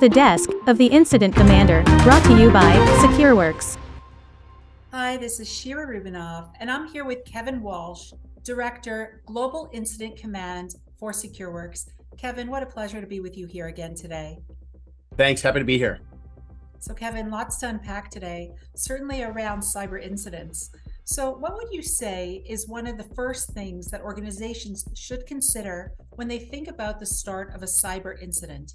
The Desk of the Incident Commander, brought to you by SecureWorks. Hi, this is Shira Rubinov, and I'm here with Kevin Walsh, Director, Global Incident Command for SecureWorks. Kevin, what a pleasure to be with you here again today. Thanks, happy to be here. So Kevin, lots to unpack today, certainly around cyber incidents. So what would you say is one of the first things that organizations should consider when they think about the start of a cyber incident?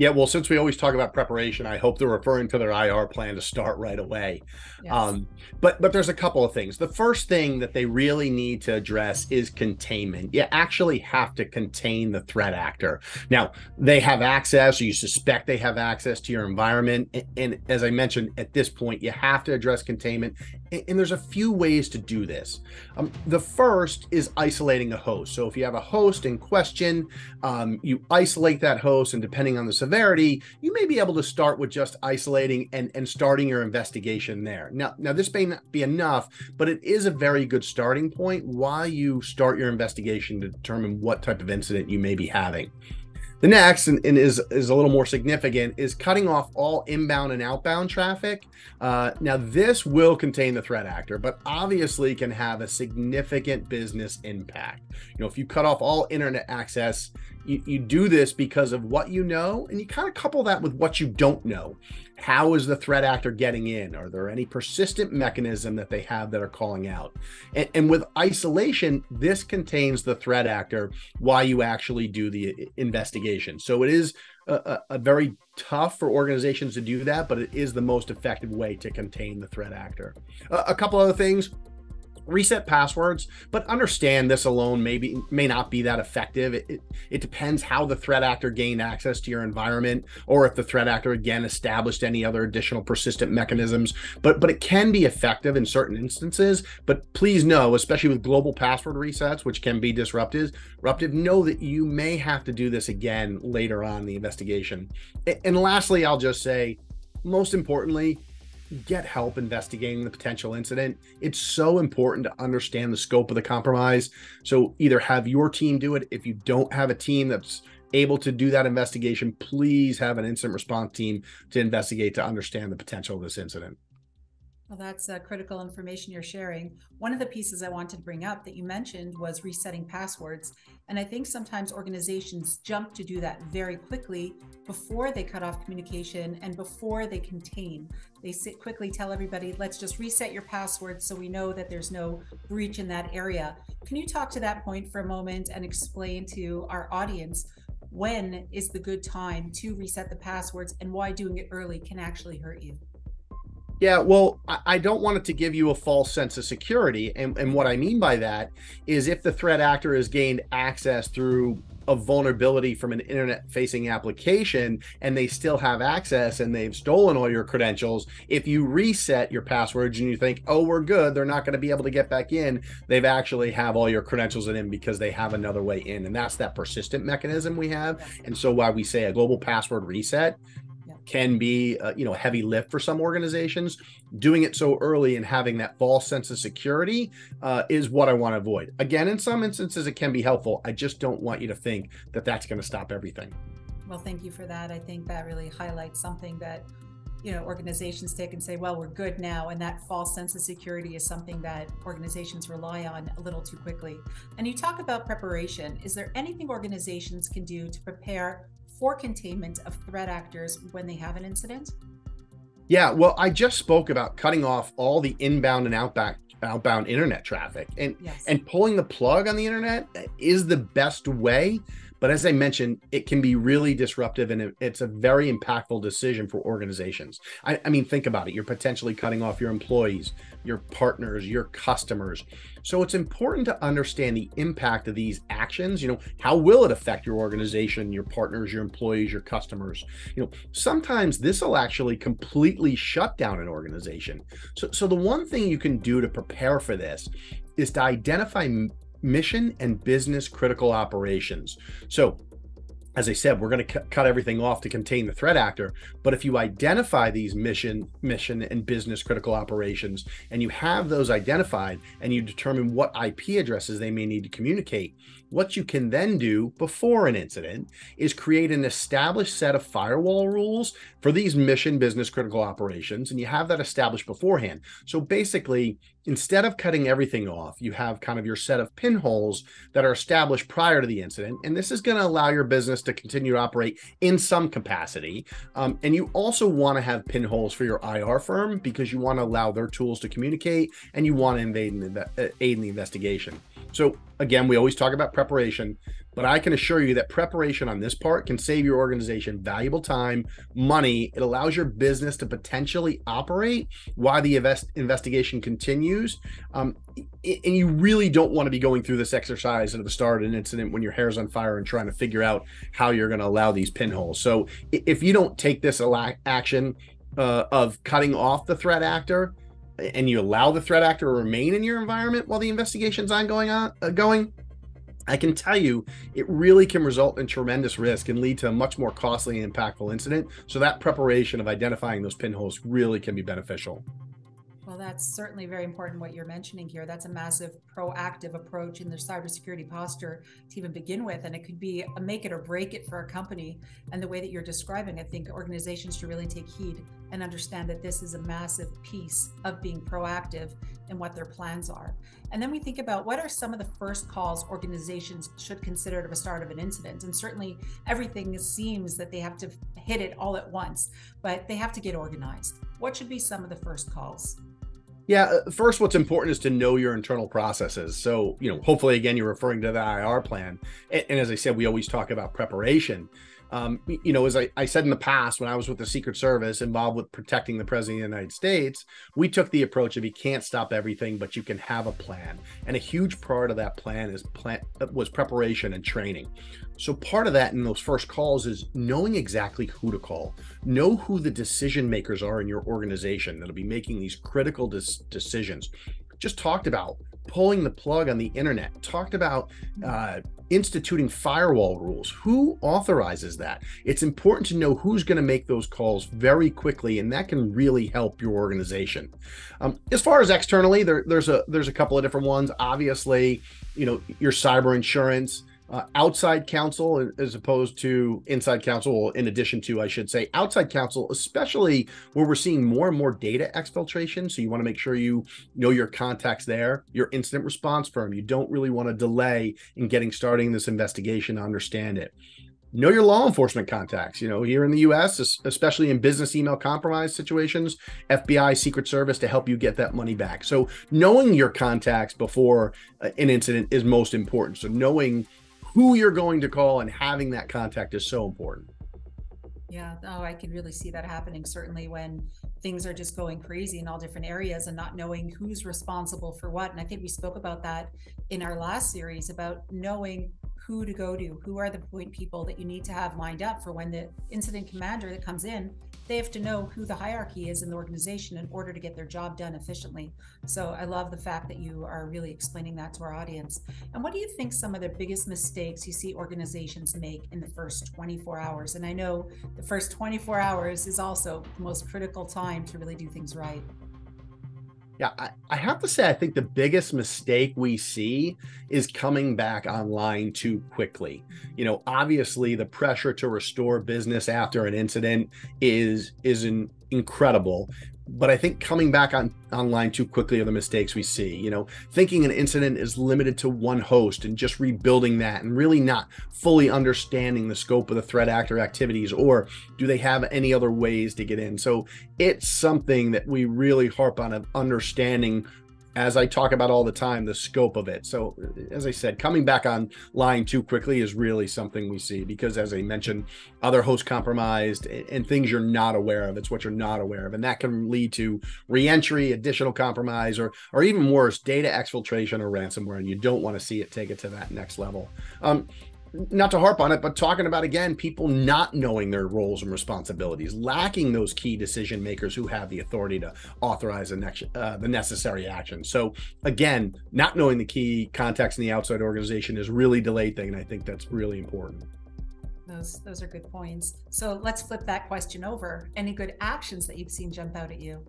Yeah, well, since we always talk about preparation, I hope they're referring to their IR plan to start right away. Yes. But there's a couple of things. The first thing that they really need to address is containment. You actually have to contain the threat actor. Now, they have access, or you suspect they have access to your environment. And as I mentioned, at this point, you have to address containment. And there's a few ways to do this. The first is isolating a host. So if you have a host in question, you isolate that host, and depending on the severity, you may be able to start with just isolating and starting your investigation there. Now this may not be enough, but it is a very good starting point while you start your investigation to determine what type of incident you may be having. The next, and is a little more significant, is cutting off all inbound and outbound traffic. Now, this will contain the threat actor, but obviously can have a significant business impact. You know, if you cut off all internet access, you do this because of what you know, and you kind of couple that with what you don't know. How is the threat actor getting in? Are there any persistent mechanism that they have that are calling out? And with isolation, this contains the threat actor while you actually do the investigation. So it is a very tough for organizations to do that, but it is the most effective way to contain the threat actor. A couple other things. Reset passwords, but understand this alone may not be that effective. It depends how the threat actor gained access to your environment, or if the threat actor again established any other additional persistent mechanisms. But it can be effective in certain instances. But please know, especially with global password resets, which can be disruptive, know that you may have to do this again later on in the investigation. And lastly, I'll just say, most importantly, get help investigating the potential incident. It's so important to understand the scope of the compromise. So either have your team do it. If you don't have a team that's able to do that investigation, please have an incident response team to investigate to understand the potential of this incident. Well, that's critical information you're sharing. One of the pieces I wanted to bring up that you mentioned was resetting passwords. And I think sometimes organizations jump to do that very quickly before they cut off communication and before they contain. They quickly tell everybody, let's just reset your password so we know that there's no breach in that area. Can you talk to that point for a moment and explain to our audience when is the good time to reset the passwords and why doing it early can actually hurt you? Yeah, well, I don't want it to give you a false sense of security. And what I mean by that is if the threat actor has gained access through a vulnerability from an internet-facing application and they still have access and they've stolen all your credentials, if you reset your passwords and you think, oh, we're good, they're not going to be able to get back in, they've actually have all your credentials in because they have another way in. And that's that persistent mechanism we have. And so why we say a global password reset can be a heavy lift for some organizations. Doing it so early and having that false sense of security is what I want to avoid. Again, in some instances, it can be helpful. I just don't want you to think that that's going to stop everything. Well, thank you for that. I think that really highlights something that organizations take and say, well, we're good now. And that false sense of security is something that organizations rely on a little too quickly. And you talk about preparation. Is there anything organizations can do to prepare for containment of threat actors when they have an incident? Yeah, well, I just spoke about cutting off all the inbound and outbound internet traffic, and pulling the plug on the internet is the best way. But as I mentioned, it can be really disruptive, and it's a very impactful decision for organizations. I mean, think about it. You're potentially cutting off your employees, your partners, your customers. So it's important to understand the impact of these actions. How will it affect your organization, your partners, your employees, your customers? Sometimes this will actually completely shut down an organization. So the one thing you can do to prepare for this is to identify mission and business critical operations. So as I said, we're going to cut everything off to contain the threat actor. But if you identify these mission and business critical operations, and you have those identified, and you determine what IP addresses they may need to communicate, what you can then do before an incident is create an established set of firewall rules for these mission business critical operations, and you have that established beforehand. So basically, instead of cutting everything off, you have kind of your set of pinholes that are established prior to the incident, and this is going to allow your business to continue to operate in some capacity. And you also want to have pinholes for your IR firm because you want to allow their tools to communicate, and you want to aid in the investigation. So again, we always talk about preparation, but I can assure you that preparation on this part can save your organization valuable time, money. It allows your business to potentially operate while the investigation continues. And you really don't want to be going through this exercise at the start of an incident when your hair's on fire and trying to figure out how you're going to allow these pinholes. So if you don't take this action of cutting off the threat actor, and you allow the threat actor to remain in your environment while the investigation's ongoing, I can tell you it really can result in tremendous risk and lead to a much more costly and impactful incident. So that preparation of identifying those pinholes really can be beneficial. Well, that's certainly very important what you're mentioning here. That's a massive proactive approach in their cybersecurity posture to even begin with. And it could be a make it or break it for a company. And the way that you're describing, I think organizations should really take heed and understand that this is a massive piece of being proactive and what their plans are. And then we think about what are some of the first calls organizations should consider at the start of an incident. And certainly everything seems that they have to hit it all at once, but they have to get organized. What should be some of the first calls? Yeah, first, what's important is to know your internal processes. So, you know, hopefully, again, you're referring to the IR plan. And as I said, we always talk about preparation. You know, as I said in the past, when I was with the Secret Service involved with protecting the President of the United States, we took the approach of you can't stop everything, but you can have a plan. And a huge part of that plan was preparation and training. So part of that in those first calls is knowing exactly who to call, know who the decision makers are in your organization that'll be making these critical decisions. Just talked about pulling the plug on the internet, talked about instituting firewall rules. Who authorizes that? It's important to know who's going to make those calls very quickly, and that can really help your organization. As far as externally, there's a couple of different ones. Obviously, you know, your cyber insurance, outside counsel as opposed to inside counsel, in addition to, I should say, outside counsel, especially where we're seeing more and more data exfiltration. So you want to make sure you know your contacts there, your incident response firm. You don't really want to delay in starting this investigation to understand it. Know your law enforcement contacts. You know, here in the US, especially in business email compromise situations, FBI, Secret Service to help you get that money back. So knowing your contacts before an incident is most important. So knowing who you're going to call and having that contact is so important. Yeah, oh, I can really see that happening, certainly when things are just going crazy in all different areas and not knowing who's responsible for what. And I think we spoke about that in our last series about knowing who to go to, who are the point people that you need to have lined up for when the incident commander that comes in, they have to know who the hierarchy is in the organization in order to get their job done efficiently. So I love the fact that you are really explaining that to our audience. And what do you think some of the biggest mistakes you see organizations make in the first 24 hours? And I know the first 24 hours is also the most critical time to really do things right. Yeah, I have to say, I think the biggest mistake we see is coming back online too quickly. You know, obviously the pressure to restore business after an incident is incredible. But I think coming back online too quickly are the mistakes we see. You know, thinking an incident is limited to one host and just rebuilding that and really not fully understanding the scope of the threat actor activities, or do they have any other ways to get in? So it's something that we really harp on of understanding, as I talk about all the time, the scope of it. So as I said, coming back online too quickly is really something we see because, as I mentioned, other hosts compromised and things you're not aware of. It's what you're not aware of. And that can lead to reentry, additional compromise, or even worse, data exfiltration or ransomware. And you don't want to see it take it to that next level. Not to harp on it, but talking about, again, people not knowing their roles and responsibilities, lacking those key decision makers who have the authority to authorize the necessary action. So again, not knowing the key contacts in the outside organization is really delayed thing. And I think that's really important. Those are good points. So let's flip that question over. Any good actions that you've seen jump out at you?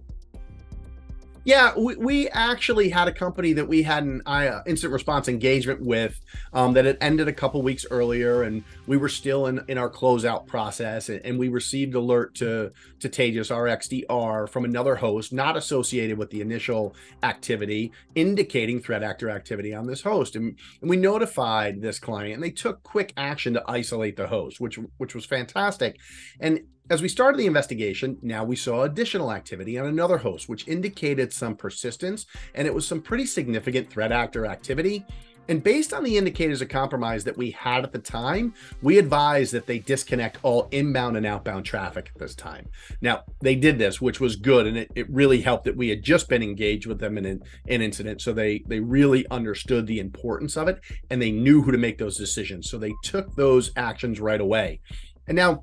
Yeah, we actually had a company that we had an instant response engagement with that had ended a couple weeks earlier, and we were still in our closeout process, and we received alert to Taegis RXDR from another host not associated with the initial activity, indicating threat actor activity on this host. And we notified this client, and they took quick action to isolate the host, which was fantastic. And as we started the investigation, now we saw additional activity on another host, which indicated some persistence, and it was some pretty significant threat actor activity. And based on the indicators of compromise that we had at the time, we advised that they disconnect all inbound and outbound traffic at this time. Now, they did this, which was good, and it really helped that we had just been engaged with them in an incident, so they really understood the importance of it, and they knew who to make those decisions. So they took those actions right away. And now,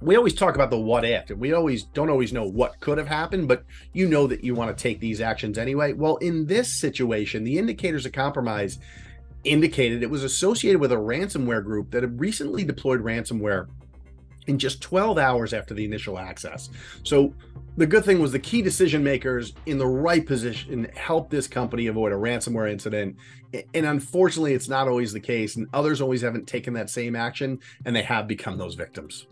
we always talk about the what if, and we don't always know what could have happened, but you know that you want to take these actions anyway. Well, in this situation, the indicators of compromise indicated it was associated with a ransomware group that had recently deployed ransomware in just 12 hours after the initial access. So the good thing was the key decision makers in the right position helped this company avoid a ransomware incident. And unfortunately, it's not always the case, and others always haven't taken that same action, and they have become those victims.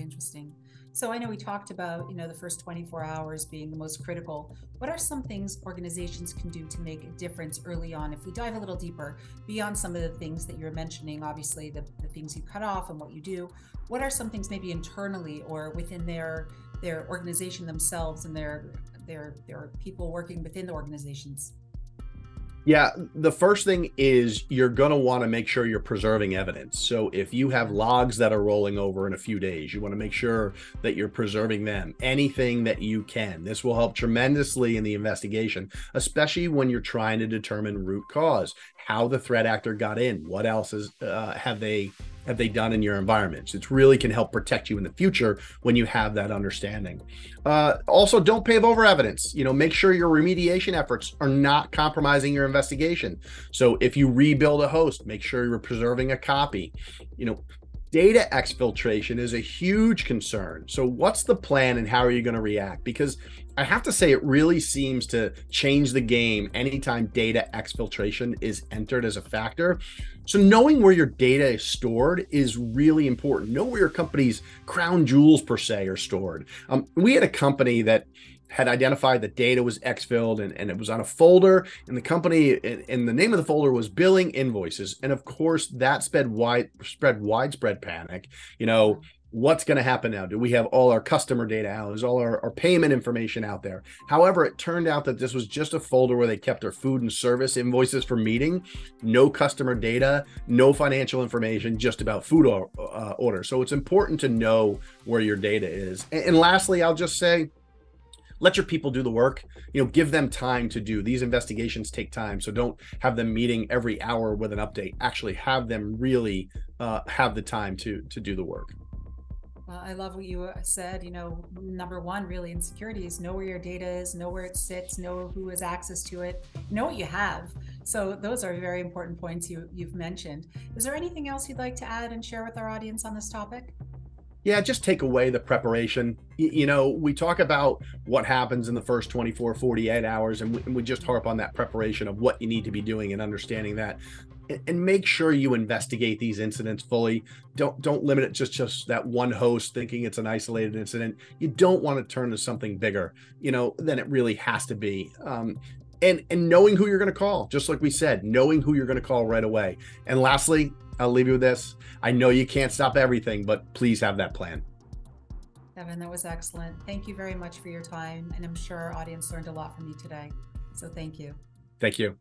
Interesting. So I know we talked about, the first 24 hours being the most critical. What are some things organizations can do to make a difference early on? If we dive a little deeper beyond some of the things that you're mentioning, obviously the things you cut off and what you do, what are some things maybe internally or within their organization themselves and their people working within the organizations? Yeah, the first thing is you're going to want to make sure you're preserving evidence. So if you have logs that are rolling over in a few days, you want to make sure that you're preserving them, anything that you can. This will help tremendously in the investigation, especially when you're trying to determine root cause, how the threat actor got in, what else is, have they done in your environments. It really can help protect you in the future when you have that understanding. Also, don't pave over evidence. Make sure your remediation efforts are not compromising your investigation. So if you rebuild a host, make sure you're preserving a copy. Data exfiltration is a huge concern. So what's the plan and how are you going to react? Because I have to say, it really seems to change the game anytime data exfiltration is entered as a factor. So knowing where your data is stored is really important. Know where your company's crown jewels, per se, are stored. We had a company that had identified that data was exfilled and it was on a folder, and the company and the name of the folder was billing invoices. And of course that spread widespread panic. What's going to happen now? Do we have all our customer data out? Is all our payment information out there? However, it turned out that this was just a folder where they kept their food and service invoices for meeting, no customer data, no financial information, just about food order. So it's important to know where your data is. And lastly, I'll just say, let your people do the work. Give them time to do. These investigations take time, so don't have them meeting every hour with an update. Actually have them really have the time to do the work. Well, I love what you said. Number one really in security is know where your data is, know where it sits, know who has access to it, know what you have. So those are very important points you've mentioned. Is there anything else you'd like to add and share with our audience on this topic? Yeah, just take away the preparation. We talk about what happens in the first 24, 48 hours, and we just harp on that preparation of what you need to be doing and understanding that. And make sure you investigate these incidents fully. Don't limit it just that one host thinking it's an isolated incident. You don't want to turn to something bigger, than it really has to be. And knowing who you're going to call, just like we said, knowing who you're going to call right away. And lastly, I'll leave you with this. I know you can't stop everything, but please have that plan. Kevin, that was excellent. Thank you very much for your time. And I'm sure our audience learned a lot from you today. So thank you. Thank you.